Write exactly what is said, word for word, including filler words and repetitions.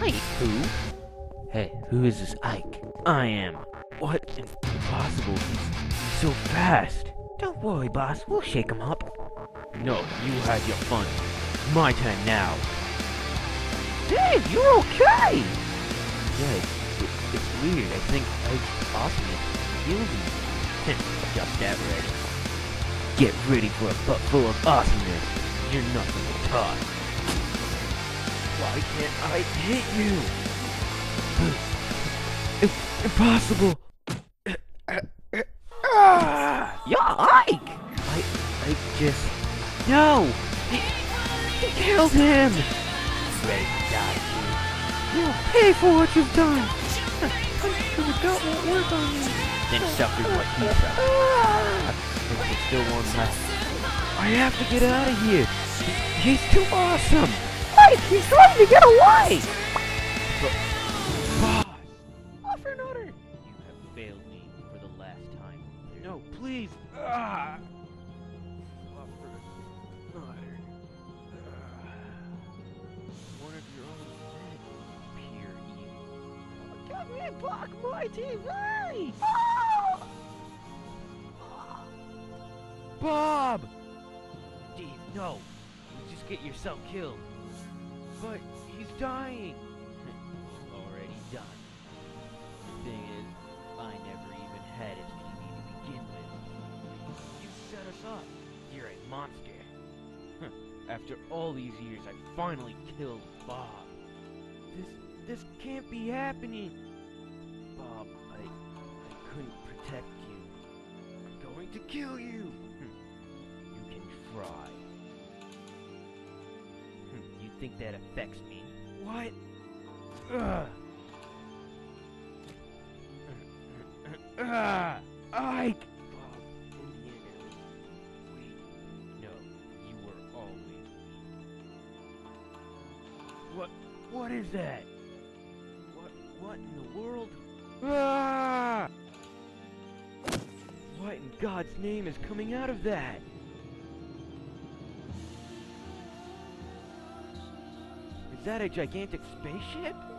Ike. Who? Hey, who is this Ike? I am. What? Impossible. He's so fast. Don't worry, boss. We'll shake him up. No, you had your fun. My turn now. Dave, you're okay! Yeah, it's, it, it's weird. I think Ike's awesomeness heals me. Just that ready. Get ready for a butt full of awesomeness. You're nothing but toss. Why can't I hit you? It's impossible. Yeah, Ike! I, I just... No! He, he killed him! Ready to die, dude. You'll pay for what you've done! Punching the gut won't work on you. Then suffer what he suffered. I think there's still one left. I have to get out of here! He, he's too awesome! Ike, he's trying to get away! But, boss! Offer an order! You have failed me for the last time. No, please! Ah. Block my T V! Oh! Bob! Dave, no. You just get yourself killed. But he's dying. Already done. The thing is, I never even had his T V to begin with. You set us up. You're a monster. After all these years, I finally killed Bob. This this can't be happening. Bob, I, I couldn't protect you. I'm going to kill you! You can try. You think that affects me? What? Ugh. Ugh. Ike! Bob, in the end, I was weak. No, you were always weak. What? What is that? What? What in the world? Ah! What in God's name is coming out of that? Is that a gigantic spaceship?